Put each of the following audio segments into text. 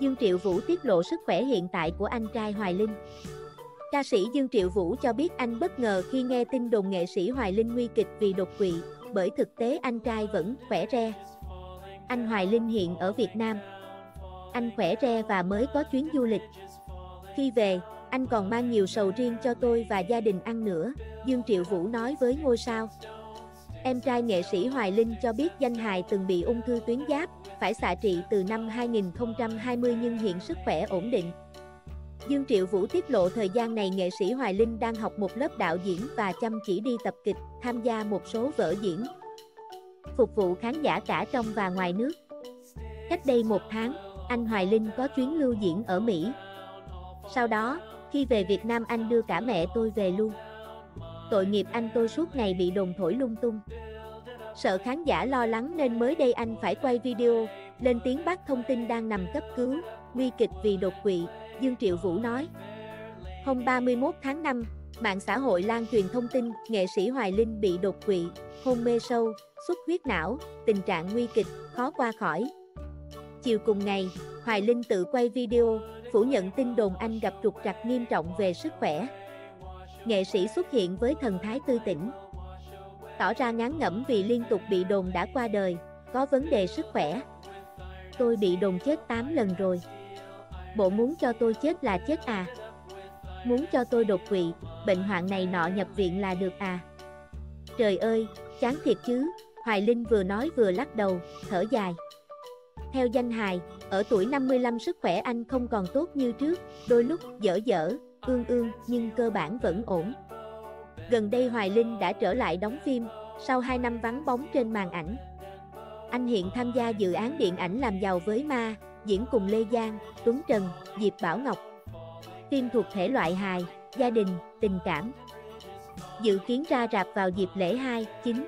Dương Triệu Vũ tiết lộ sức khỏe hiện tại của anh trai Hoài Linh. Ca sĩ Dương Triệu Vũ cho biết anh bất ngờ khi nghe tin đồn nghệ sĩ Hoài Linh nguy kịch vì đột quỵ, bởi thực tế anh trai vẫn khỏe re. Anh Hoài Linh hiện ở Việt Nam. Anh khỏe re và mới có chuyến du lịch. Khi về, anh còn mang nhiều sầu riêng cho tôi và gia đình ăn nữa, Dương Triệu Vũ nói với Ngôi Sao. Em trai nghệ sĩ Hoài Linh cho biết danh hài từng bị ung thư tuyến giáp, phải xạ trị từ năm 2020 nhưng hiện sức khỏe ổn định. Dương Triệu Vũ tiết lộ thời gian này nghệ sĩ Hoài Linh đang học một lớp đạo diễn và chăm chỉ đi tập kịch, tham gia một số vở diễn, phục vụ khán giả cả trong và ngoài nước. Cách đây một tháng, anh Hoài Linh có chuyến lưu diễn ở Mỹ. Sau đó, khi về Việt Nam anh đưa cả mẹ tôi về luôn. Tội nghiệp anh tôi suốt ngày bị đồn thổi lung tung. Sợ khán giả lo lắng nên mới đây anh phải quay video, lên tiếng bác thông tin đang nằm cấp cứu, nguy kịch vì đột quỵ, Dương Triệu Vũ nói. Hôm 31 tháng 5, mạng xã hội lan truyền thông tin nghệ sĩ Hoài Linh bị đột quỵ, hôn mê sâu, xuất huyết não, tình trạng nguy kịch, khó qua khỏi. Chiều cùng ngày, Hoài Linh tự quay video, phủ nhận tin đồn anh gặp trục trặc nghiêm trọng về sức khỏe. Nghệ sĩ xuất hiện với thần thái tươi tỉnh, tỏ ra ngán ngẩm vì liên tục bị đồn đã qua đời, có vấn đề sức khỏe. Tôi bị đồn chết 8 lần rồi. Bộ muốn cho tôi chết là chết à? Muốn cho tôi đột quỵ, bệnh hoạn này nọ nhập viện là được à? Trời ơi, chán thiệt chứ, Hoài Linh vừa nói vừa lắc đầu, thở dài. Theo danh hài, ở tuổi 55 sức khỏe anh không còn tốt như trước, đôi lúc dở dở, ương nhưng cơ bản vẫn ổn. Gần đây Hoài Linh đã trở lại đóng phim, sau 2 năm vắng bóng trên màn ảnh. Anh hiện tham gia dự án điện ảnh Làm Giàu Với Ma, diễn cùng Lê Giang, Tuấn Trần, Diệp Bảo Ngọc. Phim thuộc thể loại hài, gia đình, tình cảm. Dự kiến ra rạp vào dịp lễ 2/9.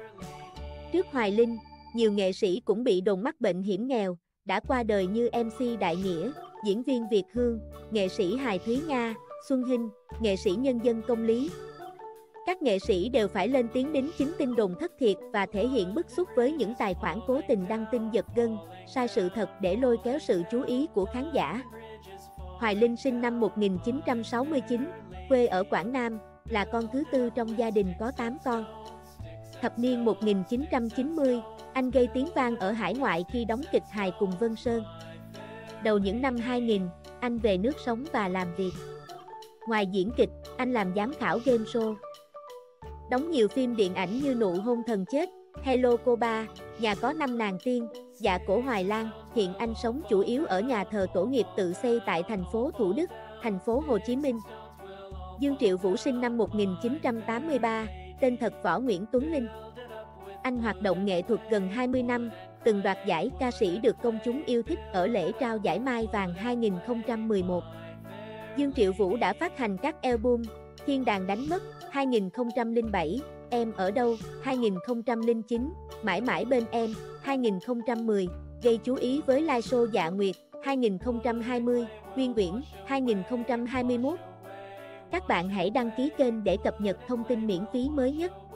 Trước Hoài Linh, nhiều nghệ sĩ cũng bị đồn mắc bệnh hiểm nghèo, đã qua đời như MC Đại Nghĩa, diễn viên Việt Hương, nghệ sĩ hài Thúy Nga, Xuân Hinh, nghệ sĩ nhân dân Công Lý. Các nghệ sĩ đều phải lên tiếng đính chính tin đồn thất thiệt và thể hiện bức xúc với những tài khoản cố tình đăng tin giật gân, sai sự thật để lôi kéo sự chú ý của khán giả. Hoài Linh sinh năm 1969, quê ở Quảng Nam, là con thứ tư trong gia đình có 8 con. Thập niên 1990, anh gây tiếng vang ở hải ngoại khi đóng kịch hài cùng Vân Sơn. Đầu những năm 2000, anh về nước sống và làm việc. Ngoài diễn kịch, anh làm giám khảo game show. Đóng nhiều phim điện ảnh như Nụ Hôn Thần Chết, Hello Cô Ba, Nhà Có Năm Nàng Tiên, Dạ Cổ Hoài Lang. Hiện anh sống chủ yếu ở nhà thờ tổ nghiệp tự xây tại thành phố Thủ Đức, thành phố Hồ Chí Minh. Dương Triệu Vũ sinh năm 1983, tên thật Võ Nguyễn Tuấn Linh. Anh hoạt động nghệ thuật gần 20 năm, từng đoạt giải ca sĩ được công chúng yêu thích ở lễ trao giải Mai vàng 2011. Dương Triệu Vũ đã phát hành các album Thiên đàng đánh mất 2007, Em ở đâu 2009, Mãi mãi bên em 2010, gây chú ý với live show Dạ Nguyệt 2020, Nguyên Uyển 2021. Các bạn hãy đăng ký kênh để cập nhật thông tin miễn phí mới nhất.